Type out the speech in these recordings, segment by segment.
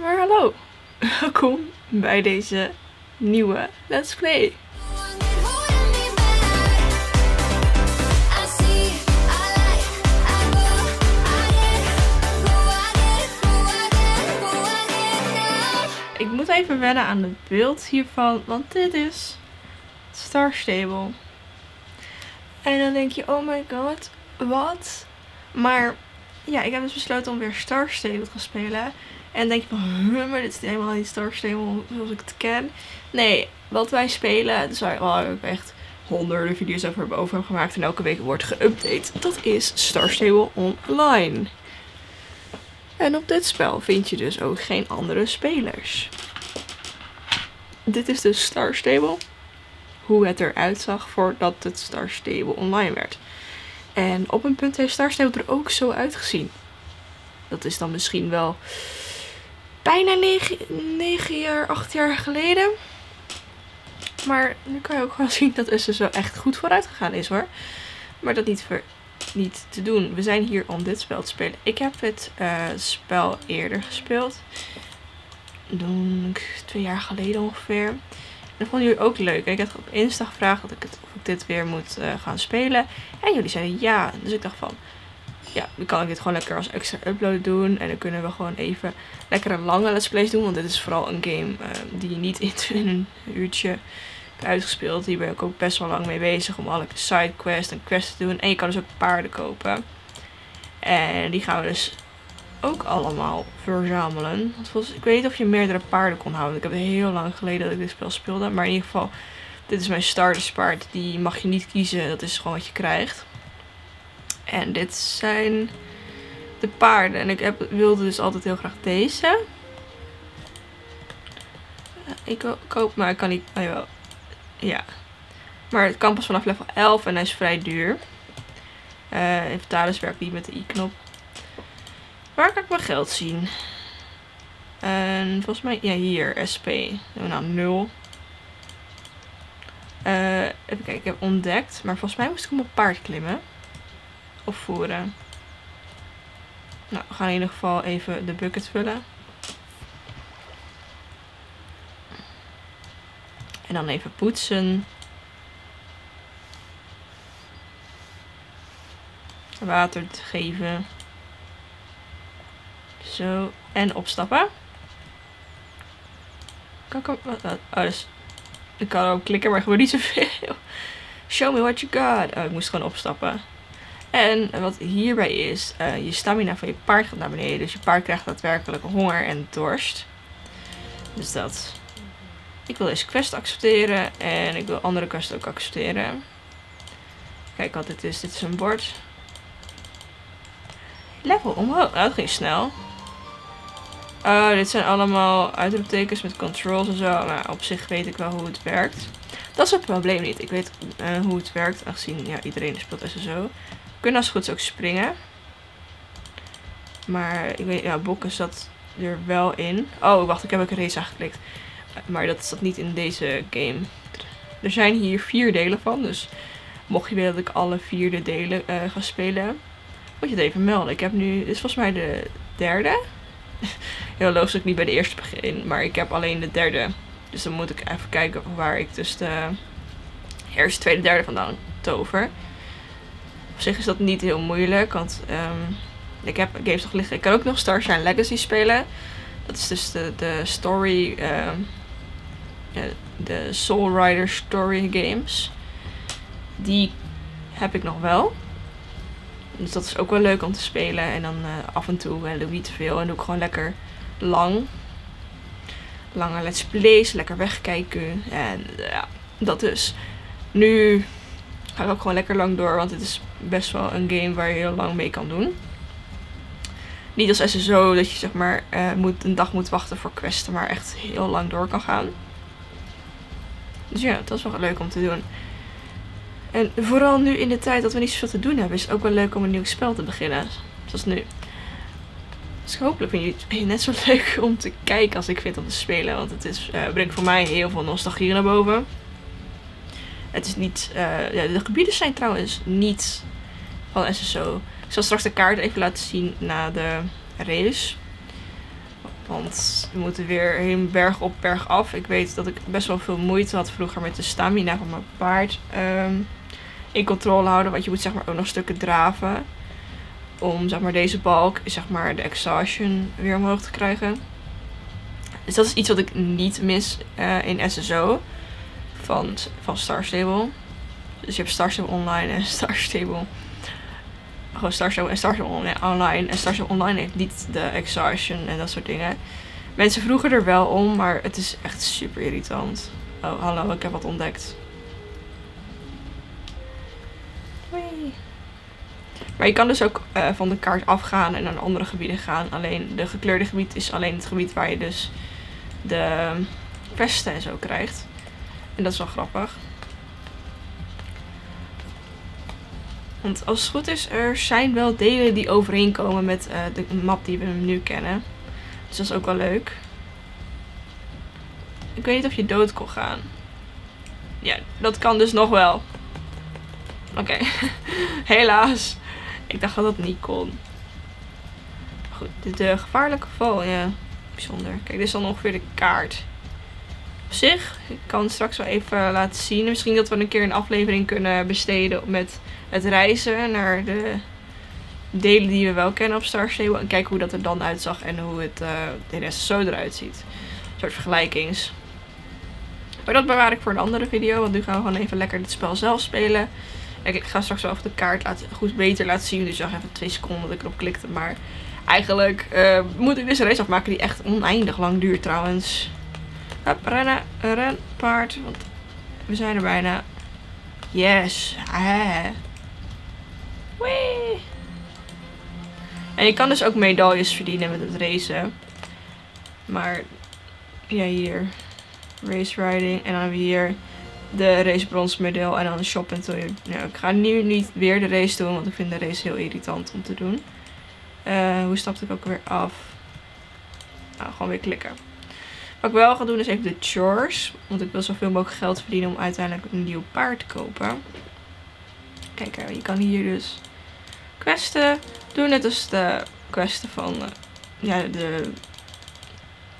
Maar hallo, welkom bij deze nieuwe Let's Play. Ik moet even wennen aan het beeld hiervan, want dit is Star Stable. En dan denk je, oh my god, wat? Maar ja, ik heb dus besloten om weer Star Stable te gaan spelen. En denk je van, maar dit is helemaal niet Star Stable zoals ik het ken. Nee, wat wij spelen, dus waar ik echt honderden video's over heb gemaakt en elke week wordt geüpdate, dat is Star Stable Online. En op dit spel vind je dus ook geen andere spelers. Dit is dus Star Stable. Hoe het eruit zag voordat het Star Stable Online werd. En op een punt heeft Star Stable er ook zo uitgezien. Dat is dan misschien wel bijna 8 jaar geleden. Maar nu kan je ook wel zien dat Essen zo echt goed vooruit gegaan is hoor. Maar dat niet te doen. We zijn hier om dit spel te spelen. Ik heb het spel eerder gespeeld. 2 jaar geleden ongeveer. En dat vonden jullie ook leuk. En ik had op Insta gevraagd of ik dit weer moet gaan spelen. En jullie zeiden ja. Dus ik dacht van, ja, dan kan ik dit gewoon lekker als extra upload doen. En dan kunnen we gewoon even lekker een lange let's plays doen. Want dit is vooral een game die je niet in een uurtje hebt uitgespeeld. Hier ben ik ook best wel lang mee bezig om alle sidequests en quests te doen. En je kan dus ook paarden kopen. En die gaan we dus ook allemaal verzamelen. Want volgens, ik weet niet of je meerdere paarden kon houden. Ik heb het heel lang geleden dat ik dit spel speelde. Maar in ieder geval, dit is mijn starterspaard. Die mag je niet kiezen. Dat is gewoon wat je krijgt. En dit zijn de paarden. En ik wilde dus altijd heel graag deze. Ik koop, maar ik kan niet. Oh, jawel. Ja. Maar het kan pas vanaf level 11 en hij is vrij duur. Inventaris werkt niet met de i-knop. Waar kan ik mijn geld zien? Volgens mij, ja, hier. SP. Nou, 0. Even kijken, ik heb ontdekt. Maar volgens mij moest ik op mijn paard klimmen. Voeren. Nou, we gaan in ieder geval even de bucket vullen. En dan even poetsen. Water geven. Zo. En opstappen. Kan ik ook... Oh, dus... Ik kan ook klikken, maar er gebeurt niet zoveel. Show me what you got. Oh, ik moest gewoon opstappen. En wat hierbij is, je stamina van je paard gaat naar beneden. Dus je paard krijgt daadwerkelijk honger en dorst. Dus dat. Ik wil deze quest accepteren. En ik wil andere quests ook accepteren. Kijk wat dit is. Dit is een bord. Level omhoog. Nou, dat ging snel. Dit zijn allemaal uitroeptekens met controls en zo. Nou, op zich weet ik wel hoe het werkt. Dat is het probleem niet. Ik weet hoe het werkt. Aangezien ja, iedereen speelt SSO. We kunnen als het goed is ook springen. Maar ik weet, ja, bokken zat er wel in. Oh, wacht, ik heb ook een race aangeklikt. Maar dat zat niet in deze game. Er zijn hier 4 delen van. Dus mocht je willen dat ik alle 4 de delen ga spelen, moet je het even melden. Ik heb nu, dit is volgens mij de 3e. Heel logisch dat ik niet bij de eerste begin. Maar ik heb alleen de 3e. Dus dan moet ik even kijken waar ik dus de eerste, tweede, 3e vandaan tover. Op zich is dat niet heel moeilijk, want ik heb games nog liggen. Ik kan ook nog Starshine Legacy spelen. Dat is dus de story, de Soul Rider Story games. Die heb ik nog wel. Dus dat is ook wel leuk om te spelen. En dan af en toe doe ik niet te veel en doe ik gewoon lekker lang. Lange let's plays, lekker wegkijken en ja, dat dus. Nu ga ik ook gewoon lekker lang door, want het is best wel een game waar je heel lang mee kan doen. Niet als SSO dat je zeg maar een dag moet wachten voor questen, maar echt heel lang door kan gaan. Dus ja, dat is wel leuk om te doen. En vooral nu in de tijd dat we niet zoveel te doen hebben, is het ook wel leuk om een nieuw spel te beginnen. Zoals nu. Dus hopelijk vind je het net zo leuk om te kijken als ik vind om te spelen. Want het is, brengt voor mij heel veel nostalgie naar boven. Het is niet... ja, de gebieden zijn trouwens niet van SSO. Ik zal straks de kaart even laten zien na de race. Want we moeten weer heen berg op berg af. Ik weet dat ik best wel veel moeite had vroeger met de stamina van mijn paard in controle houden. Want je moet zeg maar ook nog stukken draven. Om zeg maar, deze balk, zeg maar, de exhaustion weer omhoog te krijgen. Dus dat is iets wat ik niet mis in SSO van Star Stable. Dus je hebt Star Stable Online en Star Stable. Gewoon Star Stable en Star Stable Online. En Star Stable Online heeft niet de exhaustion en dat soort dingen. Mensen vroegen er wel om, maar het is echt super irritant. Oh, hallo, ik heb wat ontdekt. Hoi. Maar je kan dus ook van de kaart afgaan en naar andere gebieden gaan. Alleen de gekleurde gebied is alleen het gebied waar je dus de vesten en zo krijgt. En dat is wel grappig. Want als het goed is, er zijn wel delen die overeenkomen met de map die we nu kennen. Dus dat is ook wel leuk. Ik weet niet of je dood kon gaan. Ja, dat kan dus nog wel. Oké, helaas. Ik dacht dat dat niet kon. Goed, de gevaarlijke val, ja, bijzonder. Kijk, dit is dan ongeveer de kaart. Op zich, ik kan straks wel even laten zien. Misschien dat we een keer een aflevering kunnen besteden met het reizen naar de delen die we wel kennen op Star Stable. En kijken hoe dat er dan uitzag en hoe het de rest zo eruit ziet. Een soort vergelijkings. Maar dat bewaar ik voor een andere video, want nu gaan we gewoon even lekker het spel zelf spelen. Ik ga straks wel even de kaart beter laten zien. Dus ik dacht even 2 seconden dat ik erop klikte. Maar eigenlijk moet ik dus een race afmaken die echt oneindig lang duurt trouwens. Hup, rennen, ren, paard. Want we zijn er bijna. Yes. Wee. En je kan dus ook medailles verdienen met het racen. Maar ja, hier. Race riding. En dan hebben we hier de race brons medaille en dan de shop en tour. Nou, ik ga nu niet weer de race doen, want ik vind de race heel irritant om te doen. Hoe stapte ik ook weer af? Nou, gewoon weer klikken. Wat ik wel ga doen is even de chores. Want ik wil zoveel mogelijk geld verdienen om uiteindelijk een nieuw paard te kopen. Kijk, je kan hier dus questen doen. Net als de questen van... ja,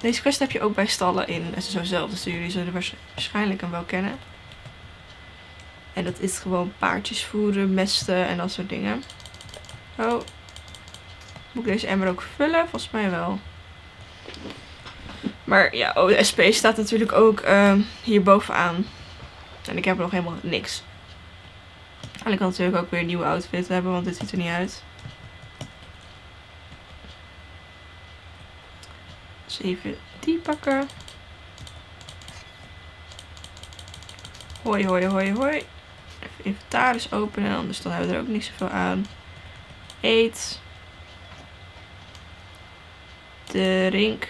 deze questen heb je ook bij stallen in SSO zelf. Dus jullie zullen waarschijnlijk hem wel kennen. En dat is gewoon paardjes voeren, mesten en dat soort dingen. Oh. Moet ik deze emmer ook vullen? Volgens mij wel. Maar ja, oh, de SP staat natuurlijk ook hier bovenaan. En ik heb nog helemaal niks. En ik kan natuurlijk ook weer een nieuwe outfit hebben, want dit ziet er niet uit. Dus even die pakken. Hoi, hoi, hoi, hoi. Even inventaris openen, anders dan hebben we er ook niet zoveel aan. Eet. De rink.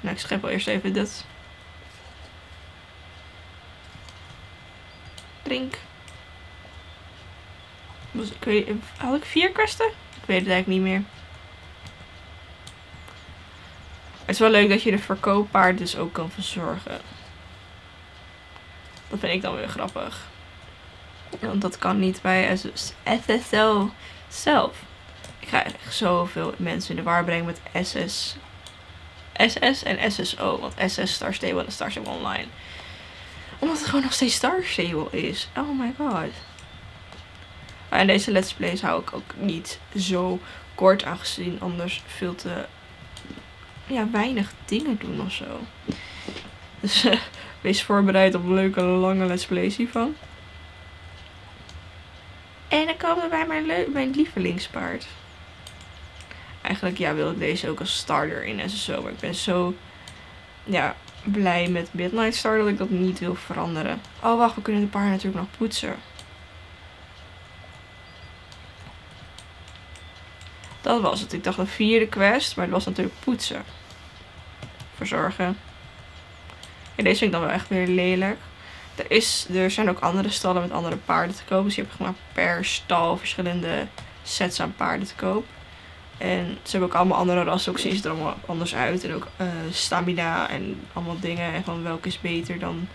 Nou, ik schep wel eerst even dit. Drink. Had ik 4 questen? Ik weet het eigenlijk niet meer. Het is wel leuk dat je de verkooppaard dus ook kan verzorgen. Dat vind ik dan weer grappig. Want dat kan niet bij SSL zelf. Ik ga echt zoveel mensen in de war brengen met SS en SSO, want SS Star Stable en Star Stable Online. Omdat het gewoon nog steeds Star Stable is. Oh my god. En deze let's plays hou ik ook niet zo kort aangezien anders veel te ja, weinig dingen doen of zo. Dus wees voorbereid op leuke lange let's plays hiervan. En dan komen we bij mijn lievelingspaard. Eigenlijk ja, wil ik deze ook als starter in SSO. Maar ik ben zo ja, blij met Midnight Star dat ik dat niet wil veranderen. Oh wacht, we kunnen de paarden natuurlijk nog poetsen. Dat was het. Ik dacht een 4e quest, maar het was natuurlijk poetsen. Verzorgen. Ja, deze vind ik dan wel echt weer lelijk. Er zijn ook andere stallen met andere paarden te koop. Dus je hebt maar per stal verschillende sets aan paarden te koop. En ze hebben ook allemaal andere rassen, ook zien ze er allemaal anders uit. En ook stamina en allemaal dingen. En van welke is beter dan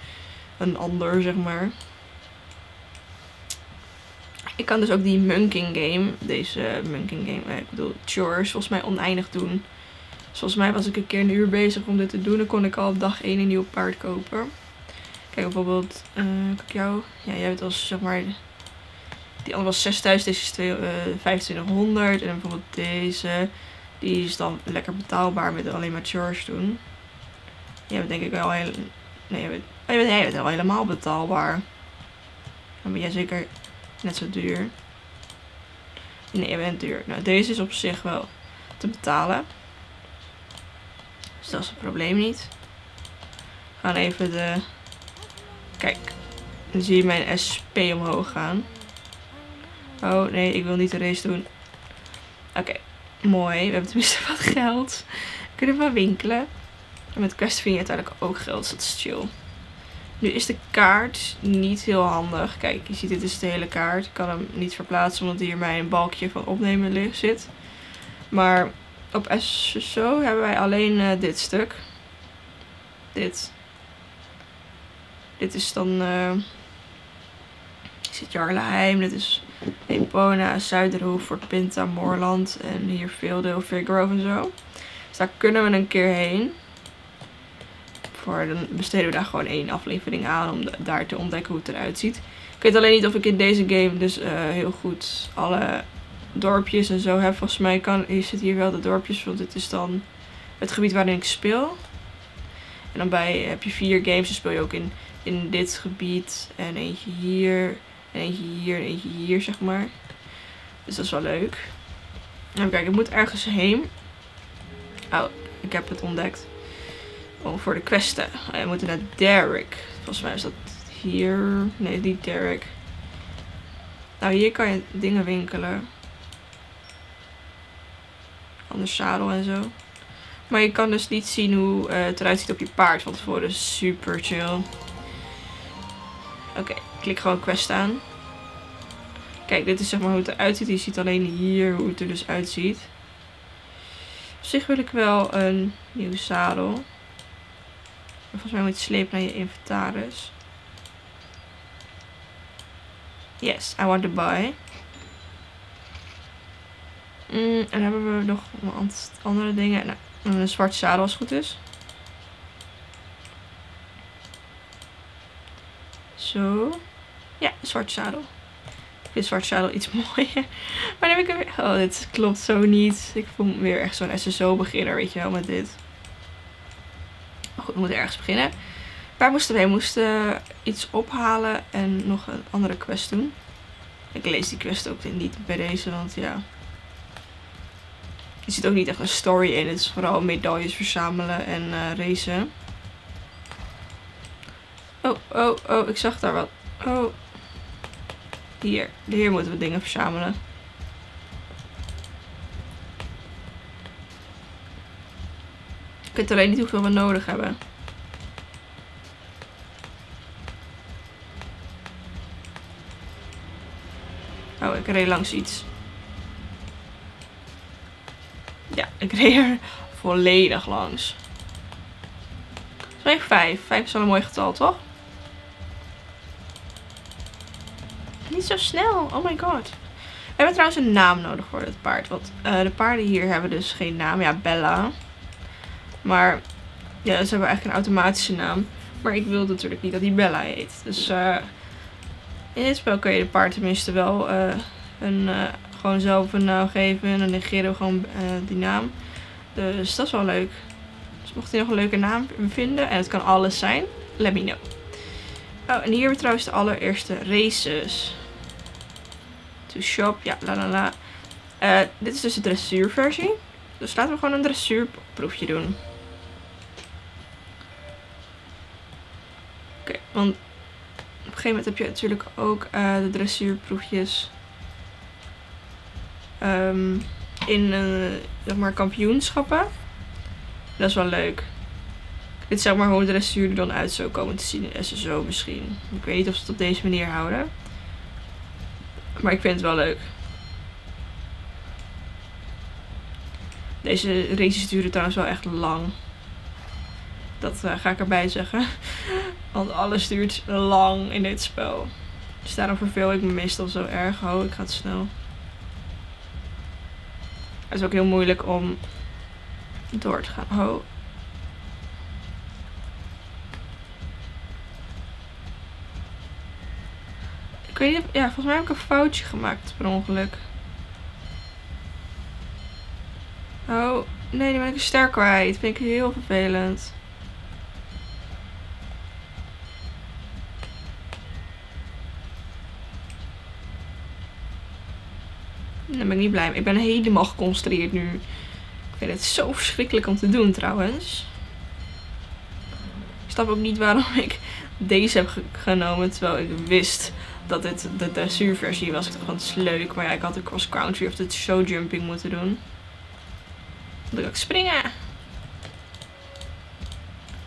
een ander, zeg maar. Ik kan dus ook die Munking Game, deze Munking Game, ik bedoel chores, volgens mij oneindig doen. Dus volgens mij was ik een keer een uur bezig om dit te doen. Dan kon ik al op dag 1 een nieuw paard kopen. Kijk, bijvoorbeeld cacao. Ja, jij bent als, zeg maar, die andere was 6000, deze is 2500. En dan bijvoorbeeld deze, die is dan lekker betaalbaar met alleen maar charge doen. Jij bent denk ik wel heel... Nee, jij bent wel helemaal betaalbaar. Dan ben jij zeker net zo duur. Nee, jij bent duur. Nou, deze is op zich wel te betalen. Dus dat is het probleem niet. We gaan even de... Kijk, dan zie je mijn SP omhoog gaan. Oh nee, ik wil niet de race doen. Oké, mooi. We hebben tenminste wat geld. We kunnen wel winkelen. En met quest vind je uiteindelijk ook geld, dus dat is chill. Nu is de kaart niet heel handig. Kijk, je ziet dit is de hele kaart. Ik kan hem niet verplaatsen omdat hier mijn balkje van opnemen zit. Maar op SSO hebben wij alleen dit stuk. Dit is dan... Hier zit Jarleheim, dit is Epona, Zuiderhoef, Fort Pinta, Moorland en hier Veldeel, Fairgrove en zo. Dus daar kunnen we een keer heen. Dan besteden we daar gewoon 1 aflevering aan om daar te ontdekken hoe het eruit ziet. Ik weet alleen niet of ik in deze game dus heel goed alle dorpjes en zo heb. Volgens mij kan, hier zitten hier wel de dorpjes, want dit is dan het gebied waarin ik speel. En dan heb je 4 games, dan speel je ook in dit gebied en eentje hier en eentje hier en eentje hier, zeg maar. Dus dat is wel leuk. Even kijken, ik moet ergens heen. Oh, ik heb het ontdekt. Oh, voor de questen. We moeten naar Derek. Volgens mij is dat hier. Nee, niet Derek. Nou, hier kan je dingen winkelen. Anders zadel en zo. Maar je kan dus niet zien hoe het eruit ziet op je paard. Want voor is super chill. Oké, klik gewoon quest aan. Kijk, dit is zeg maar hoe het eruit ziet. Je ziet alleen hier hoe het er dus uitziet. Op zich wil ik wel een nieuw zadel. Volgens mij moet je slepen naar je inventaris. Yes, I want to buy. En dan hebben we nog andere dingen. Nou, een zwart zadel als het goed is. Zo. Ja, zwart zadel. Ik vind zwart zadel iets mooier. Maar dan heb ik er weer... Oh, dit klopt zo niet. Ik voel me weer echt zo'n SSO beginner, weet je wel, met dit. Goed, we moeten ergens beginnen. Waar moesten we heen? We moesten iets ophalen en nog een andere quest doen. Ik lees die quest ook niet bij deze, want ja. Er zit ook niet echt een story in. Het is vooral medailles verzamelen en racen. Oh, oh, oh, ik zag daar wat. Oh. Hier moeten we dingen verzamelen. Ik weet alleen niet hoeveel we nodig hebben. Oh, ik reed langs iets. Ja, ik reed er volledig langs. Zo'n 5. 5 is wel een mooi getal, toch? Niet zo snel. Oh my god. We hebben trouwens een naam nodig voor dit paard. Want de paarden hier hebben dus geen naam. Ja, Bella. Maar ja, ze hebben eigenlijk een automatische naam. Maar ik wil natuurlijk niet dat die Bella heet. Dus in dit spel kun je de paard tenminste wel gewoon zelf een naam geven. En dan negeren we gewoon die naam. Dus dat is wel leuk. Dus mocht je nog een leuke naam vinden. En het kan alles zijn. Let me know. Oh, en hier hebben we trouwens de allereerste races. To shop. Ja, la la la. Dit is dus de dressuurversie. Dus laten we gewoon een dressuurproefje doen. Oké, want op een gegeven moment heb je natuurlijk ook de dressuurproefjes in zeg maar kampioenschappen. Dat is wel leuk. Dit is zeg maar hoe de dressuur er dan uit zou komen te zien in SSO misschien. Ik weet niet of ze het op deze manier houden. Maar ik vind het wel leuk. Deze races duren trouwens wel echt lang. Dat ga ik erbij zeggen. Want alles duurt lang in dit spel. Dus daarom verveel ik me meestal zo erg. Oh, ik ga het snel. Het is ook heel moeilijk om door te gaan. Oh. Ik weet niet, ja, volgens mij heb ik een foutje gemaakt per ongeluk. Oh, nee, nu ben ik een ster kwijt. Vind ik heel vervelend. Daar ben ik niet blij mee. Ik ben helemaal geconcentreerd nu. Ik vind het zo verschrikkelijk om te doen trouwens. Ik snap ook niet waarom ik deze heb genomen. Terwijl ik wist dat dit de dressuurversie was. Ik dacht, want het is leuk. Maar ja, ik had de cross country of het show jumping moeten doen. Dan kan ik springen.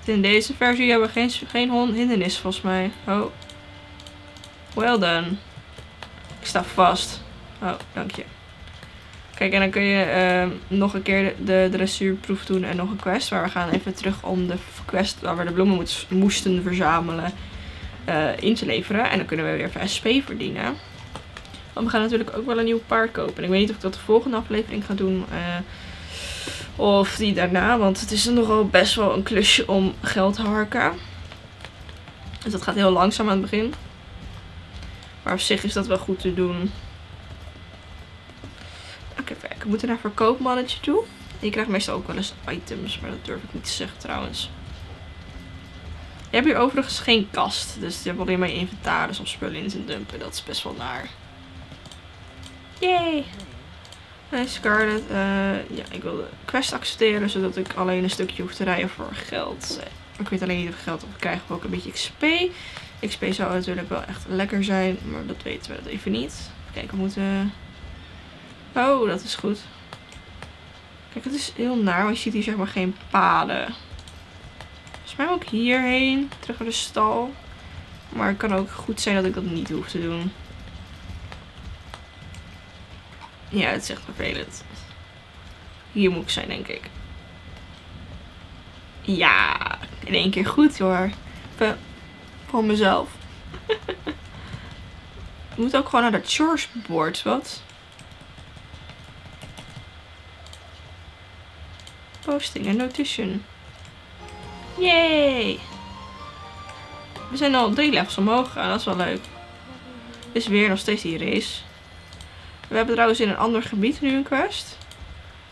In deze versie hebben we geen hindernis volgens mij. Oh. Well done. Ik sta vast. Oh, dank je. Kijk, en dan kun je nog een keer de dressuurproef doen en nog een quest. Maar we gaan even terug om de quest waar we de bloemen moesten verzamelen in te leveren. En dan kunnen we weer even SP verdienen. Want we gaan natuurlijk ook wel een nieuw paard kopen. En ik weet niet of ik dat de volgende aflevering ga doen. Of die daarna. Want het is nogal best wel een klusje om geld te harken. Dus dat gaat heel langzaam aan het begin. Maar op zich is dat wel goed te doen. Kijk, we moeten naar verkoopmannetje toe. Je krijgt meestal ook wel eens items, maar dat durf ik niet te zeggen trouwens. Je hebt hier overigens geen kast, dus je hebt alleen maar je inventaris of spullen in te dumpen. Dat is best wel naar. Yay! Hey Scarlet, ja, ik wil de quest accepteren, zodat ik alleen een stukje hoef te rijden voor geld. Ik weet alleen niet of geld of krijgen we ook een beetje XP. XP zou natuurlijk wel echt lekker zijn, maar dat weten we even niet. Kijk, we moeten... Oh, dat is goed. Kijk, het is heel naar, want je ziet hier zeg maar geen paden. Volgens mij ook hierheen, terug naar de stal. Maar het kan ook goed zijn dat ik dat niet hoef te doen. Ja, het is echt vervelend. Hier moet ik zijn, denk ik. Ja, in één keer goed hoor. Even voor mezelf. Ik moet ook gewoon naar dat chores-board, wat? Posting en notation. Yay! We zijn al 3 levels omhoog gegaan, dat is wel leuk. Is weer nog steeds die race. We hebben trouwens in een ander gebied nu een quest.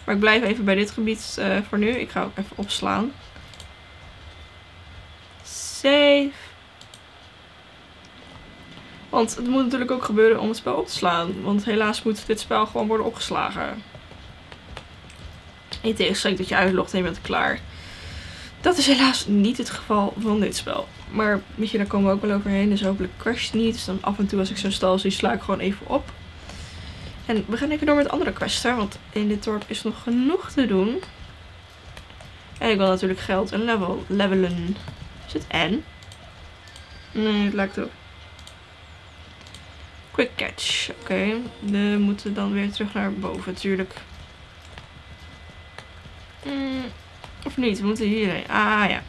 Maar ik blijf even bij dit gebied voor nu. Ik ga ook even opslaan. Save. Want het moet natuurlijk ook gebeuren om het spel op te slaan. Want helaas moet dit spel gewoon worden opgeslagen. In tegenstelling dat je uitlogt en je bent klaar. Dat is helaas niet het geval van dit spel. Maar weet je, daar komen we ook wel overheen. Dus hopelijk crasht het niet. Dus dan af en toe als ik zo'n stal zie, sla ik gewoon even op. En we gaan even door met andere questen. Want in dit dorp is nog genoeg te doen. En ik wil natuurlijk geld en levelen. Is het N? Nee, het lijkt erop. Quick catch. Oké, we moeten dan weer terug naar boven natuurlijk. Of niet, we moeten hierheen. Ah ja.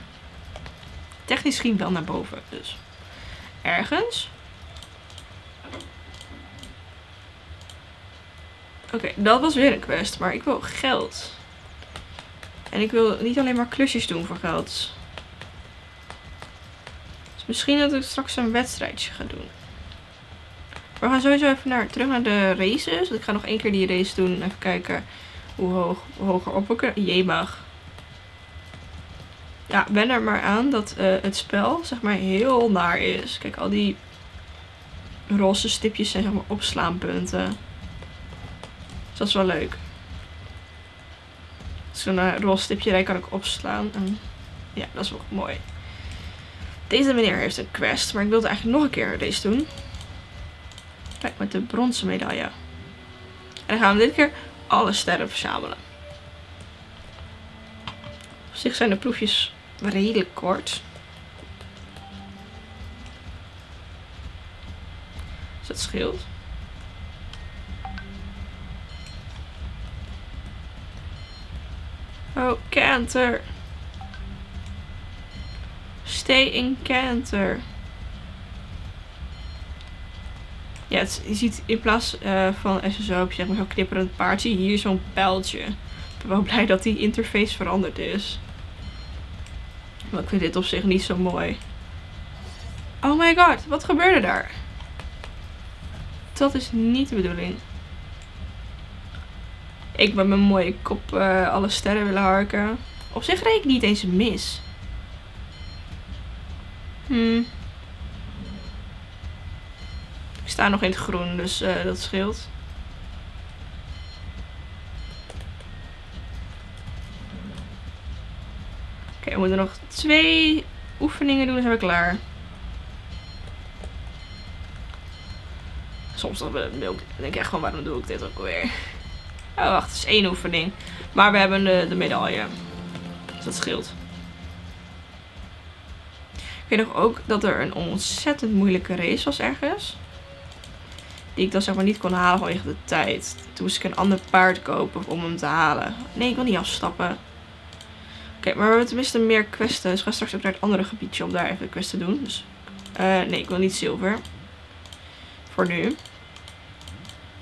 Technisch ging wel naar boven, dus. Ergens. Oké, dat was weer een quest, maar ik wil geld. En ik wil niet alleen maar klusjes doen voor geld. Dus misschien dat ik straks een wedstrijdje ga doen. Maar we gaan sowieso even terug naar de races. Ik ga nog 1 keer die race doen. Even kijken hoe hoger op we kunnen. Jee mag. Ja, wen er maar aan dat het spel zeg maar heel naar is. Kijk, al die roze stipjes zijn zeg maar opslaanpunten. Dus dat is wel leuk. Zo'n roze stipje rij kan ik opslaan. En ja, dat is wel mooi. Deze meneer heeft een quest, maar ik wilde eigenlijk nog een keer deze doen. Kijk, met de bronzen medaille. En dan gaan we dit keer alle sterren verzamelen. Op zich zijn de proefjes redelijk kort. Dus dat scheelt. Oh, Canter. Stay in Canter. Ja, je ziet in plaats van SSO, zeg maar zo'n knipperend paardje, hier zo'n pijltje. ben wel blij dat die interface veranderd is. Maar ik vind dit op zich niet zo mooi. Oh my god, wat gebeurde daar? Dat is niet de bedoeling. Ik met mijn mooie kop alle sterren willen harken. Op zich reed ik niet eens mis. Ik sta nog in het groen, dus dat scheelt. Oké, we moeten nog 2 oefeningen doen, dan zijn we klaar. Soms denk ik echt van, waarom doe ik dit ook alweer? Oh wacht, het is 1 oefening. Maar we hebben de medaille. Dus dat scheelt. Ik weet nog ook dat er een ontzettend moeilijke race was ergens. Die ik dan zeg maar niet kon halen vanwege de tijd. Toen moest ik een ander paard kopen om hem te halen. Nee, ik wil niet afstappen. Oké, maar we hebben tenminste meer questen. Dus ik ga straks ook naar het andere gebiedje om daar even de quest te doen. Dus, nee, ik wil niet zilver. Voor nu.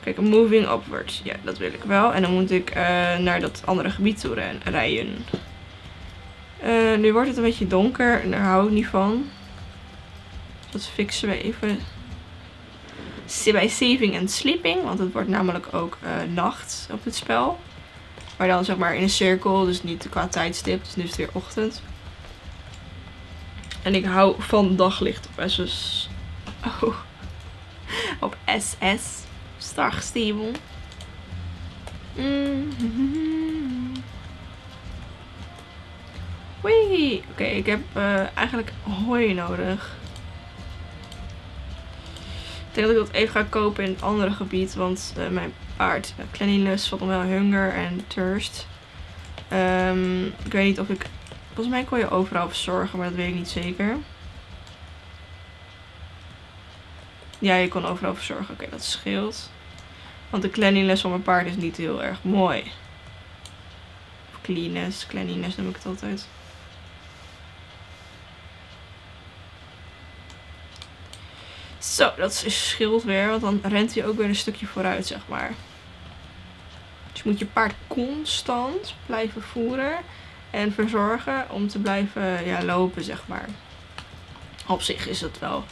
Kijk, moving upwards. Ja, dat wil ik wel. En dan moet ik naar dat andere gebied toe rijden. Nu wordt het een beetje donker en daar hou ik niet van. Dat fixen we even bij saving en sleeping. Want het wordt namelijk ook nacht op dit spel. Maar dan zeg maar in een cirkel, dus niet qua tijdstip. Dus nu is het weer ochtend. En ik hou van daglicht op SS. Oh. Op SS. Star Stable. Wee! Oké, ik heb eigenlijk hooi nodig. Ik denk dat ik dat even ga kopen in het andere gebied, want mijn paard cleanliness valt om wel honger en thirst. Ik weet niet of ik... Volgens mij kon je overal verzorgen, maar dat weet ik niet zeker. Ja, je kon overal verzorgen. Oké, dat scheelt. Want de cleanliness van mijn paard is niet heel erg mooi. Of cleanness, cleanliness noem ik het altijd. Zo, dat scheelt weer, want dan rent hij ook weer een stukje vooruit, zeg maar. Dus je moet je paard constant blijven voeren en verzorgen om te blijven lopen, zeg maar. Op zich is dat wel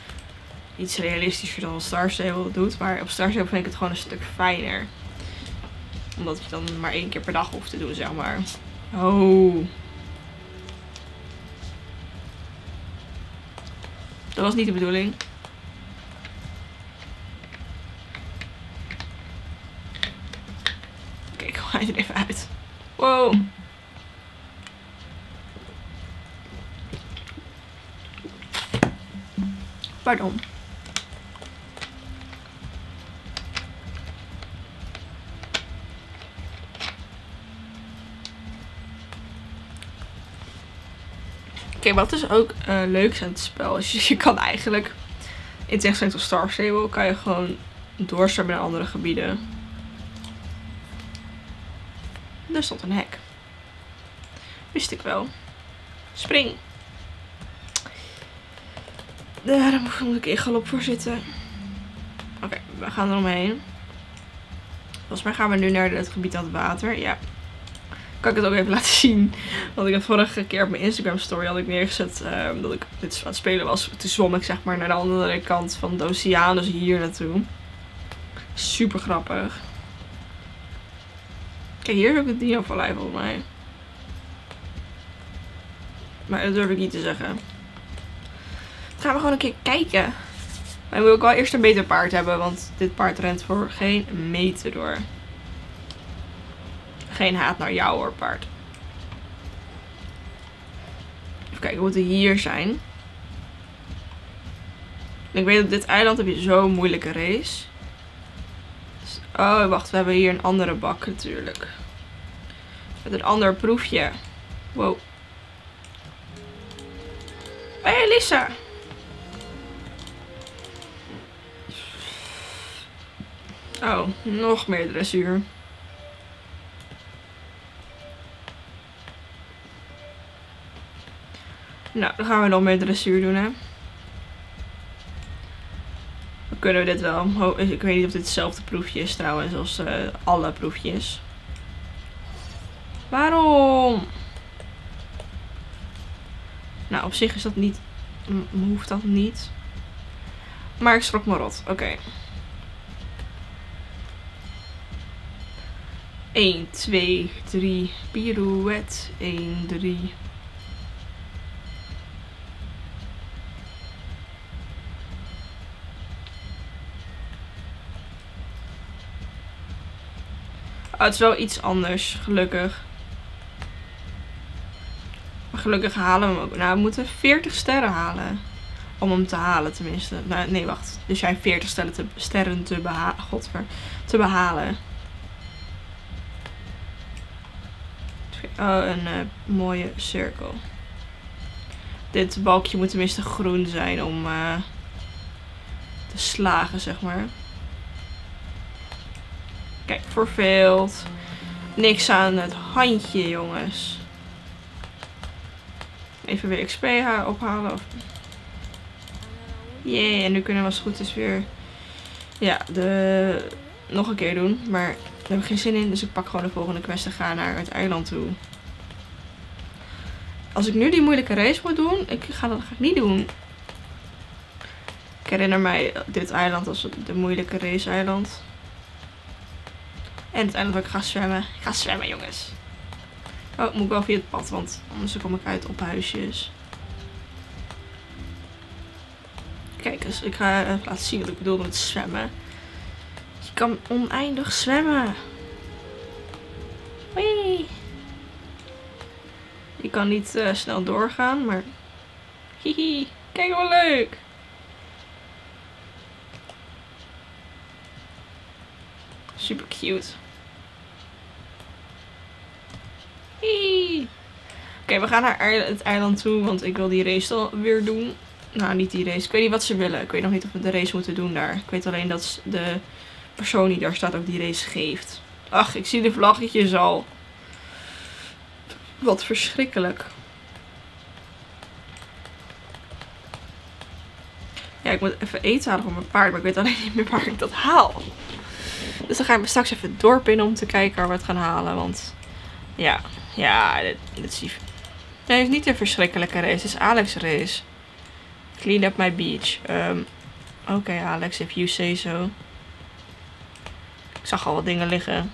iets realistischer dan Star Stable doet, maar op Star Stable vind ik het gewoon een stuk fijner. Omdat je dan maar 1 keer per dag hoeft te doen, zeg maar. Oh. Dat was niet de bedoeling. Hij er even uit. Wow. Pardon. Oké, wat is ook leuks aan het spel? Dus je kan eigenlijk, in tegenstelling tot Star Stable, kan je gewoon doorstromen naar andere gebieden. Er stond een hek. Wist ik wel. Spring. Daar moet ik in galop voor zitten. Oké, we gaan er omheen. Volgens mij gaan we nu naar het gebied aan het water. Ja. Kan ik het ook even laten zien. Want ik had vorige keer op mijn Instagram story had ik neergezet dat ik dit aan het spelen was. Toen zwom ik zeg maar naar de andere kant van de oceaan. Dus hier naartoe. Super grappig. Kijk, hier is ook het dino-vallei volgens mij. Maar dat durf ik niet te zeggen. Dan gaan we gewoon een keer kijken. Maar ik wil ook wel eerst een beter paard hebben, want dit paard rent voor geen meter door. Geen haat naar jou hoor, paard. Even kijken, we moeten hier zijn. Ik weet op dit eiland heb je zo'n moeilijke race. Oh, wacht. We hebben hier een andere bak natuurlijk. Met een ander proefje. Wow. Hé, hey, Lisa. Oh, nog meer dressuur. Nou, dan gaan we nog meer dressuur doen, hè. Kunnen we dit wel? Ik weet niet of dit hetzelfde proefje is trouwens als alle proefjes. Waarom? Nou, op zich is dat niet... Hoeft dat niet. Maar ik schrok me rot. Oké. 1, 2, 3. Pirouette. 1, 3. Oh, het is wel iets anders, gelukkig. Maar gelukkig halen we hem ook. Nou, we moeten 40 sterren halen. Om hem te halen, tenminste. Nou, nee, wacht. Dus jij 40 sterren te behalen. Godver. Te behalen. Oh, een mooie cirkel. Dit balkje moet tenminste groen zijn om te slagen, zeg maar. Kijk, verveeld. Niks aan het handje, jongens. Even weer XP ophalen. Jee, en nu kunnen we als het goed is weer... Ja, nog een keer doen. Maar daar heb ik geen zin in, dus ik pak gewoon de volgende quest en ga naar het eiland toe. Als ik nu die moeilijke race moet doen, dat ga ik niet doen. Ik herinner mij dit eiland als de moeilijke race-eiland. En uiteindelijk ga ik gaan zwemmen. Ik ga zwemmen, jongens. Oh, ik moet wel via het pad, want anders kom ik uit op huisjes. Kijk, dus ik ga laten zien wat ik bedoel met zwemmen. Je kan oneindig zwemmen. Wee. Je kan niet snel doorgaan, maar... Hihi, kijk wel leuk. Super cute. Oké, we gaan naar het eiland toe, want ik wil die race alweer doen. Nou, niet die race. Ik weet niet wat ze willen. Ik weet nog niet of we de race moeten doen daar. Ik weet alleen dat de persoon die daar staat ook die race geeft. Ach, ik zie de vlaggetjes al. Wat verschrikkelijk. Ja, ik moet even eten halen voor mijn paard, maar ik weet alleen niet meer waar ik dat haal. Dus dan ga ik me straks even het dorp in om te kijken waar we het gaan halen, want... Ja, dit is... Nee, het is niet een verschrikkelijke race. Het is Alex' race. Clean up my beach. Oké, Alex, if you say so. Ik zag al wat dingen liggen.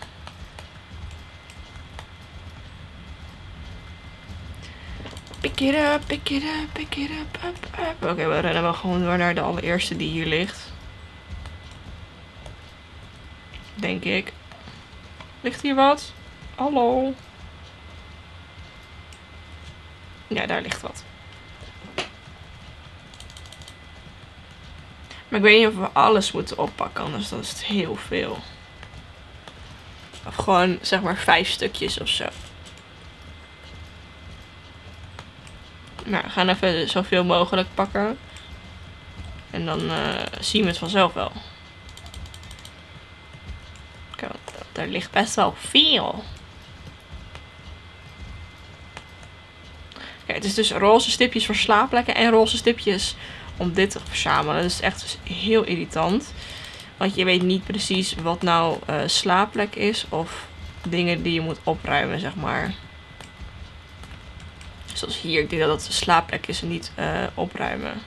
Pick it up, pick it up, pick it up, up, up. Oké, we rennen wel gewoon door naar de allereerste die hier ligt. Denk ik. Ligt hier wat? Hallo? Ja, daar ligt wat. Maar ik weet niet of we alles moeten oppakken, anders dan is het heel veel. Of gewoon, zeg maar, 5 stukjes of zo. Nou, we gaan even zoveel mogelijk pakken. En dan zien we het vanzelf wel. Kijk, daar ligt best wel veel. Kijk, het is dus roze stipjes voor slaapplekken en roze stipjes om dit te verzamelen. Dat is echt heel irritant. Want je weet niet precies wat nou slaapplek is of dingen die je moet opruimen, zeg maar. Zoals hier, ik denk dat het slaapplek is en niet opruimen.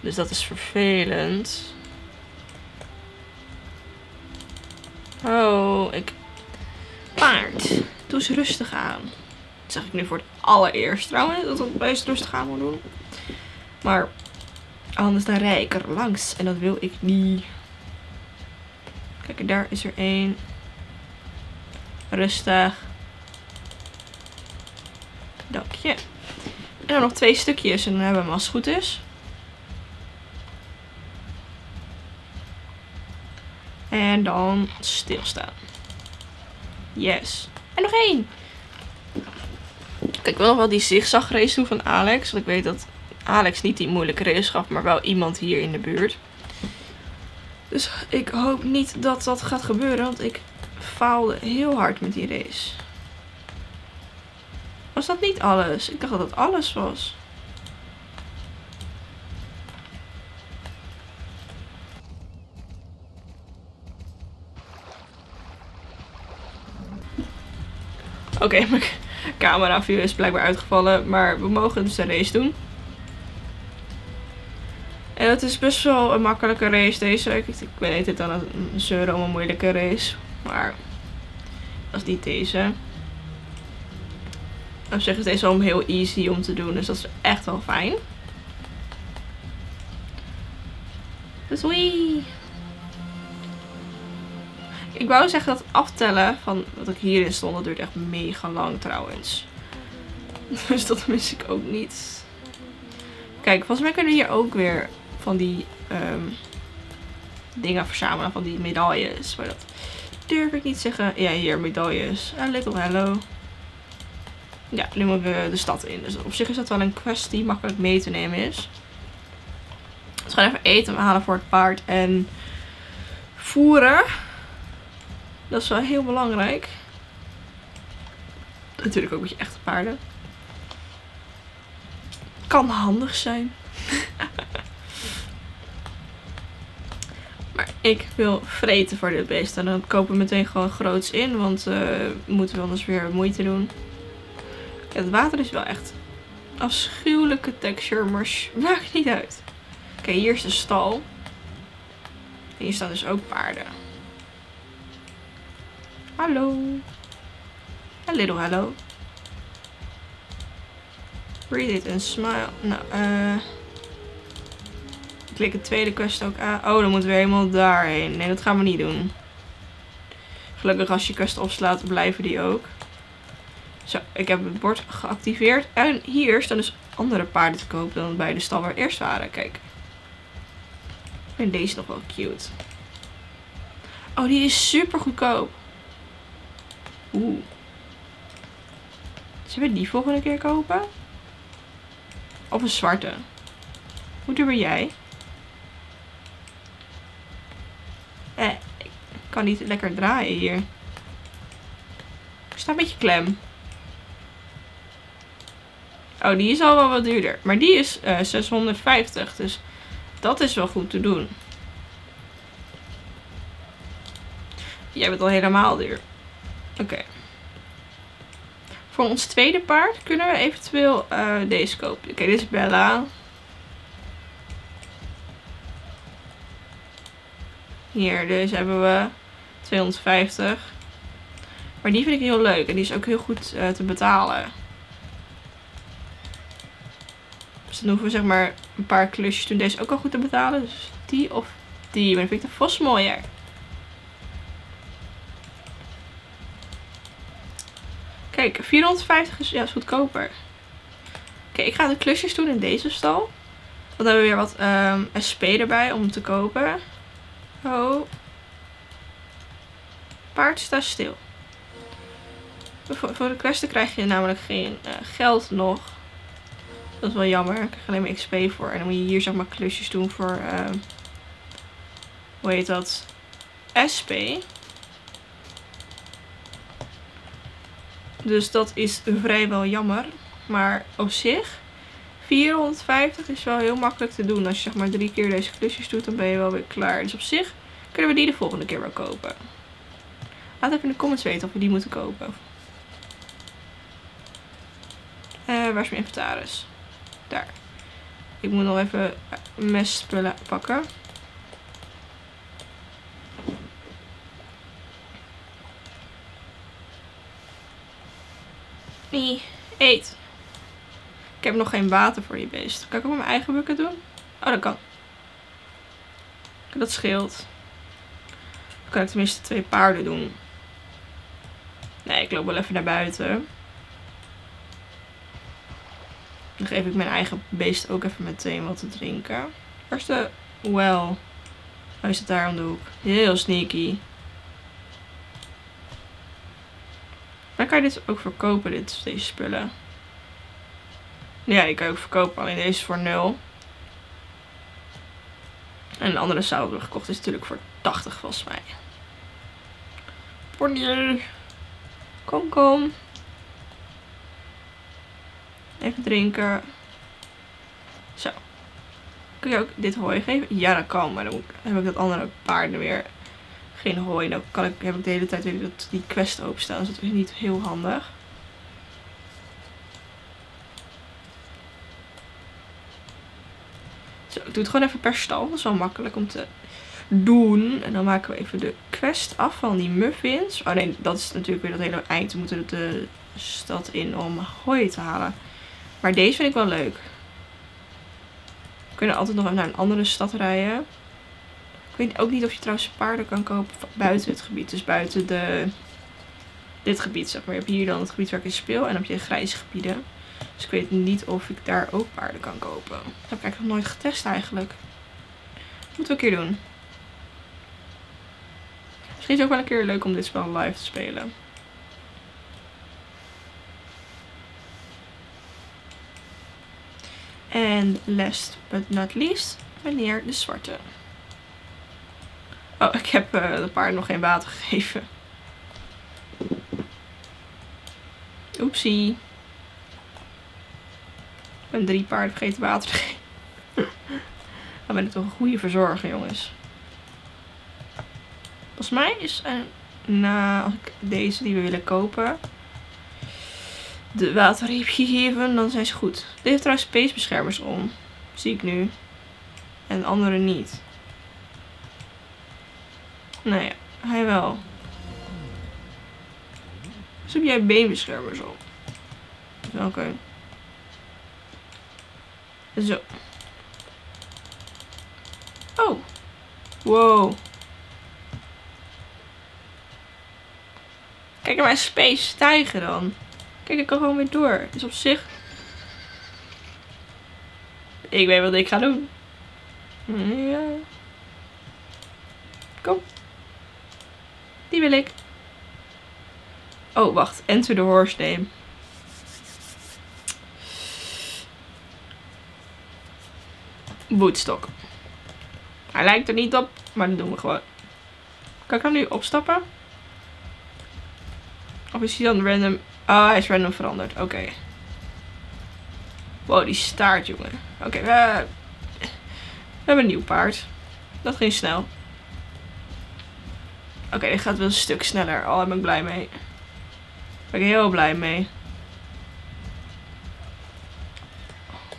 Dus dat is vervelend. Oh, ik... Paard, doe eens rustig aan. Dat zeg ik nu voor het allereerst trouwens, dat ik best rustig aan moet doen. Maar anders dan rij ik er langs en dat wil ik niet. Kijk, daar is er één. Rustig. Dankje. En dan nog 2 stukjes en dan hebben we hem als het goed is. En dan stilstaan. Yes. En nog 1. Kijk, ik wil nog wel die zigzagrace doen van Alex. Want ik weet dat Alex niet die moeilijke race gaf, maar wel iemand hier in de buurt. Dus ik hoop niet dat dat gaat gebeuren, want ik faalde heel hard met die race. Was dat niet alles? Ik dacht dat dat alles was. Oké, mijn cameraview is blijkbaar uitgevallen. Maar we mogen dus de race doen. En het is best wel een makkelijke race deze. Ik weet het dan een zeuren om een moeilijke race. Maar dat is niet deze. Op zich is deze al heel easy om te doen. Dus dat is echt wel fijn. Dus wee! Ik wou zeggen dat aftellen van wat ik hierin stond, dat duurt echt mega lang trouwens. Dus dat mis ik ook niet. Kijk, volgens mij kunnen we hier ook weer van die dingen verzamelen, van die medailles. Maar dat durf ik niet zeggen. Ja, hier medailles. A little hello. Ja, nu moet ik de stad in. Dus op zich is dat wel een quest die makkelijk mee te nemen is. Dus we gaan even eten halen voor het paard en voeren. Dat is wel heel belangrijk. Natuurlijk ook met je echte paarden. Kan handig zijn. Maar ik wil vreten voor dit beest. En dan kopen we meteen gewoon groots in. Want we moeten anders weer moeite doen. Ja, het water is wel echt afschuwelijke texture. Maar maakt niet uit. Oké, hier is de stal. En hier staan dus ook paarden. Hallo. A little hello. Read it and smile. Nou, ik klik de tweede quest ook aan. Oh, dan moeten we helemaal daarheen. Nee, dat gaan we niet doen. Gelukkig als je quest opslaat, blijven die ook. Zo, ik heb het bord geactiveerd. En hier staan dus andere paarden te koop dan bij de stal waar we eerst waren. Kijk. Ik vind deze nog wel cute. Oh, die is super goedkoop. Oeh. Zullen we die volgende keer kopen? Of een zwarte? Hoe duur ben jij? Ik kan niet lekker draaien hier. Ik sta een beetje klem. Oh, die is al wel wat duurder. Maar die is 650. Dus dat is wel goed te doen. Jij bent al helemaal duur. Oké. Voor ons tweede paard kunnen we eventueel deze kopen. Oké, dit is Bella. Hier, deze hebben we. 250. Maar die vind ik heel leuk. En die is ook heel goed te betalen. Dus dan hoeven we zeg maar een paar klusjes doen. Deze ook al goed te betalen. Dus die of die. Maar dan vind ik de vos mooier. Kijk, 450 is, ja, is goedkoper. Oké, ik ga de klusjes doen in deze stal. Want dan hebben we weer wat SP erbij om te kopen. Oh. Paard staat stil. Voor de questen krijg je namelijk geen geld nog. Dat is wel jammer. Ik krijg alleen maar XP voor. En dan moet je hier zeg maar klusjes doen voor... hoe heet dat? SP. Dus dat is vrijwel jammer. Maar op zich, 450 is wel heel makkelijk te doen. Als je zeg maar 3 keer deze klusjes doet, dan ben je wel weer klaar. Dus op zich kunnen we die de volgende keer wel kopen. Laat even in de comments weten of we die moeten kopen. Waar is mijn inventaris? Daar. Ik moet nog even messpullen pakken. Nee, eet. Ik heb nog geen water voor die beest. Kan ik ook met mijn eigen bucket doen? Oh, dat kan. Dat scheelt. Dan kan ik tenminste 2 paarden doen. Nee, ik loop wel even naar buiten. Dan geef ik mijn eigen beest ook even meteen wat te drinken. Waar is de well? Hij zit daar om de hoek. Heel sneaky. Dan kan je dit ook verkopen, deze spullen. Ja, die kan je ook verkopen. Alleen deze voor 0. En de andere zou ik nog gekocht. Is natuurlijk voor 80 volgens mij. Pony. Kom, kom. Even drinken. Zo. Kun je ook dit hooi geven? Ja, dat kan. Maar dan heb ik dat andere paarden weer. Geen hooi, dan heb ik de hele tijd weer die quest openstaan. Dus dat is niet heel handig. Ik doe het gewoon even per stal. Dat is wel makkelijk om te doen. En dan maken we even de quest af van die muffins. Oh nee, dat is natuurlijk weer dat hele eind. We moeten de stad in om hooi te halen. Maar deze vind ik wel leuk. We kunnen altijd nog even naar een andere stad rijden. Ik weet ook niet of je trouwens paarden kan kopen buiten het gebied. Dus buiten dit gebied, zeg maar. Je hebt hier dan het gebied waar ik in speel. En dan heb je grijze gebieden. Dus ik weet niet of ik daar ook paarden kan kopen. Dat heb ik eigenlijk nog nooit getest eigenlijk. Dat moeten we een keer doen. Misschien is het ook wel een keer leuk om dit spel live te spelen. En last but not least, meneer de Zwarte. Oh, ik heb de paarden nog geen water gegeven. Oepsie. Ik ben 3 paarden vergeten water te geven. Dan ben ik toch een goede verzorger, jongens. Volgens mij is als ik deze die we willen kopen de water heb gegeven, dan zijn ze goed. Deze heeft trouwens peesbeschermers om. Zie ik nu. En de andere niet. Nou ja, hij wel. Dus heb jij beenbeschermers op. Oké. Zo. Oh. Wow. Kijk naar mijn space stijgen dan. Kijk, ik kan gewoon weer door. Dus op zich... Ik weet wat ik ga doen. Ja. Kom. Die wil ik. Oh, wacht. Enter the horse name. Woodstock. Hij lijkt er niet op, maar dat doen we gewoon. Kan ik hem nu opstappen? Of is hij dan random? Ah, hij is random veranderd. Oké. Wow, die staart, jongen. Oké, we hebben een nieuw paard. Dat ging snel. Oké, dit gaat wel een stuk sneller. Oh, daar ben ik blij mee. Daar ben ik heel blij mee.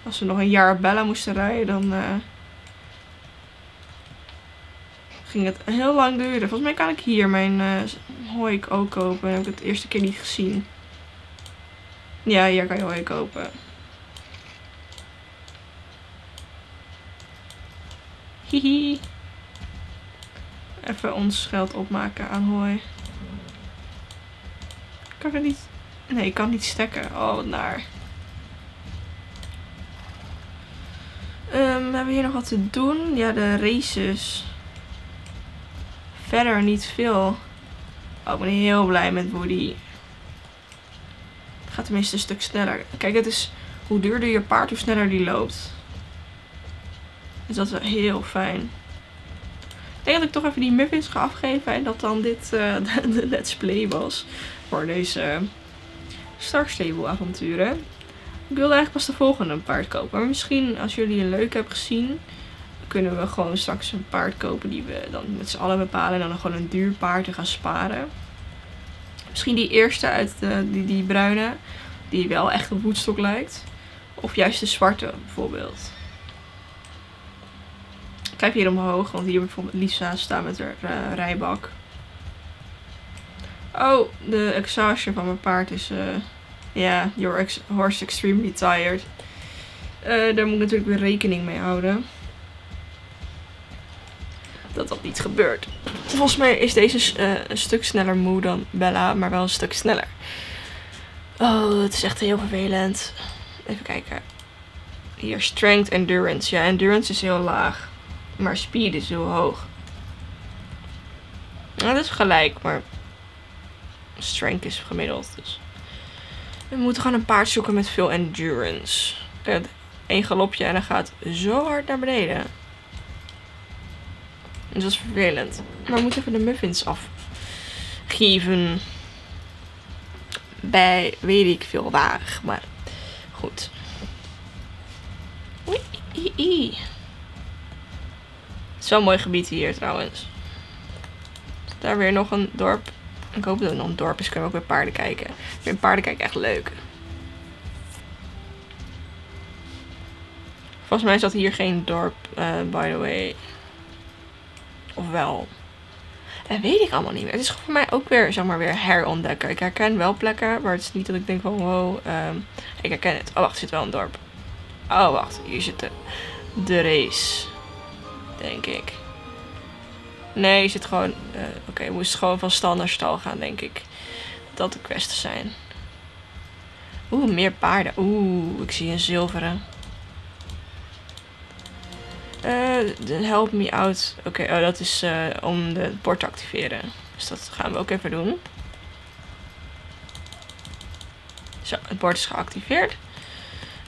Als we nog een jaar Bella moesten rijden, dan ging het heel lang duren. Volgens mij kan ik hier mijn hooi ook kopen. Dat heb ik het eerste keer niet gezien. Ja, hier kan je hooi kopen. Hihi. Even ons geld opmaken aan hooi. Kan ik niet... Nee, ik kan niet stekken. Oh, wat naar. Hebben we hier nog wat te doen? Ja, de races. Verder niet veel. Oh, ik ben heel blij met Woody. Het gaat tenminste een stuk sneller. Kijk, het is hoe duurder je paard, hoe sneller die loopt. Dus dat is wel heel fijn. Ik denk dat ik toch even die muffins ga afgeven. En dat dan dit de let's play was. Voor deze Star Stable avonturen. Ik wilde eigenlijk pas de volgende paard kopen. Maar misschien als jullie een leuk hebben gezien. Kunnen we gewoon straks een paard kopen die we dan met z'n allen bepalen. En dan gewoon een duur paard te gaan sparen. Misschien die eerste uit die bruine. Die wel echt op Woodstock lijkt. Of juist de zwarte bijvoorbeeld. Ik kijk hier omhoog. Want hier bijvoorbeeld Lisa staan met haar rijbak. Oh, de exhaustion van mijn paard is... Ja, your horse extremely tired. Daar moet ik natuurlijk weer rekening mee houden. Dat niet gebeurt. Volgens mij is deze een stuk sneller moe dan Bella, maar wel een stuk sneller. Oh, het is echt heel vervelend. Even kijken. Hier, strength, endurance. Ja, endurance is heel laag. Maar speed is heel hoog. Nou, dat is gelijk, maar strength is gemiddeld. Dus. We moeten gewoon een paard zoeken met veel endurance. Kijk, 1 galopje en dan gaat zo hard naar beneden. Dus dat is vervelend. Maar we moeten even de muffins afgeven. Bij weet ik veel waar. Maar goed. Oei, oei, oei. Het is wel een mooi gebied hier trouwens. Is daar weer nog een dorp? Ik hoop dat er nog een dorp is. Kunnen we ook weer paarden kijken. Ik vind paarden kijken echt leuk. Volgens mij zat hier geen dorp, by the way. Of wel? Dat weet ik allemaal niet meer. Het is voor mij ook weer, zeg maar, weer herontdekken. Ik herken wel plekken, maar het is niet dat ik denk van wow, ik herken het. Oh wacht, er zit wel een dorp. Oh wacht, hier zit de race. Denk ik. Nee, je zit gewoon... Oké, we moesten gewoon van stal naar stal gaan, denk ik. Dat de quests zijn. Oeh, meer paarden. Oeh, ik zie een zilveren. Help me out. Oké, oh, dat is om het bord te activeren. Dus dat gaan we ook even doen. Zo, het bord is geactiveerd.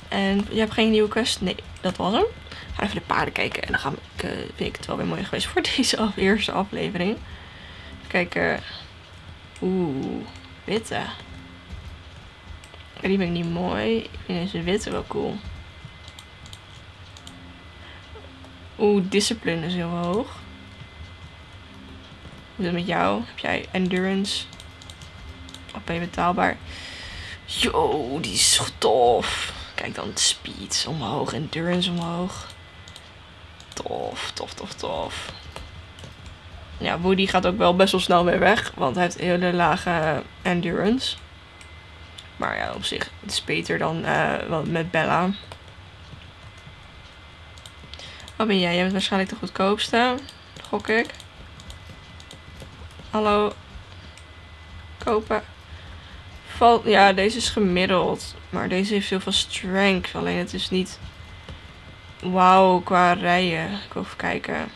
En je hebt geen nieuwe quest? Nee, dat was hem. We gaan even de paarden kijken. En dan gaan we, vind ik het wel weer mooi geweest voor deze eerste aflevering. Even kijken. Oeh, witte. Die vind ik niet mooi. Ik vind deze witte wel cool. Oeh, discipline is heel hoog. Hoe is het met jou? Heb jij endurance? Of ben je betaalbaar? Yo, die is tof. Kijk dan, speed omhoog, endurance omhoog. Tof, tof, tof, tof. Ja, Woody gaat ook wel best wel snel weer weg. Want hij heeft een hele lage endurance. Maar ja, op zich, het is beter dan wat met Bella. Wat ben jij? Jij bent waarschijnlijk de goedkoopste. Gok ik. Hallo. Kopen. Valt, ja, deze is gemiddeld. Maar deze heeft heel veel strength. Alleen het is niet... Wauw, qua rijen. Ik wil even kijken.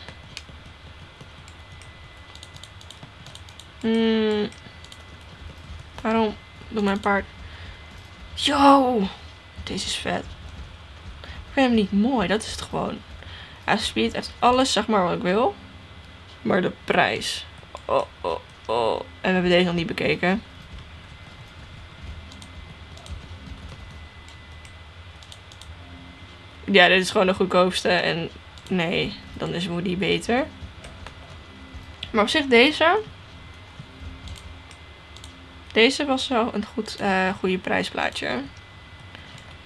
Waarom doet mijn paard... Yo! Deze is vet. Ik vind hem niet mooi, dat is het gewoon. Speed heeft alles, zeg maar, wat ik wil. Maar de prijs. Oh, oh, oh. En we hebben deze nog niet bekeken. Ja, dit is gewoon de goedkoopste. En nee, dan is Woody beter. Maar op zich deze. Deze was wel een goed, goede prijsplaatje.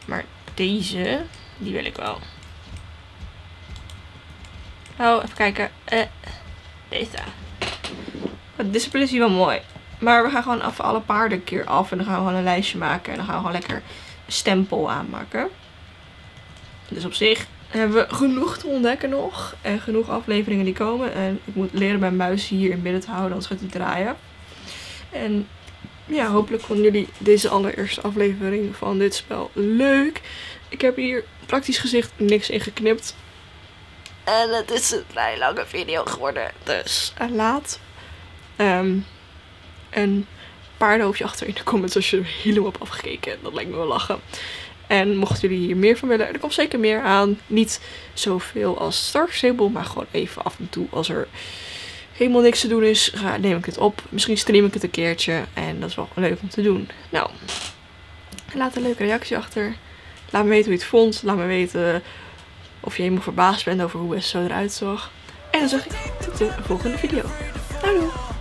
Maar deze, die wil ik wel. Oh, even kijken. Deze. De discipline is hier wel mooi. Maar we gaan gewoon af alle paarden een keer af. En dan gaan we gewoon een lijstje maken. En dan gaan we gewoon lekker een stempel aanmaken. Dus op zich hebben we genoeg te ontdekken nog. En genoeg afleveringen die komen. En ik moet leren mijn muis hier in midden te houden. Anders gaat hij draaien. En ja, hopelijk vonden jullie deze allereerste aflevering van dit spel leuk. Ik heb hier praktisch gezegd niks in geknipt. En het is een vrij lange video geworden. Dus laat een paardenhoofdje achter in de comments als je er helemaal op afgekeken. Dat lijkt me wel lachen. En mochten jullie hier meer van willen, er komt zeker meer aan. Niet zoveel als Star Stable, maar gewoon even af en toe. Als er helemaal niks te doen is, neem ik het op. Misschien stream ik het een keertje. En dat is wel leuk om te doen. Nou, laat een leuke reactie achter. Laat me weten hoe je het vond. Laat me weten... Of je helemaal verbaasd bent over hoe het zo eruit zag. En dan zeg ik tot de volgende video. Hallo!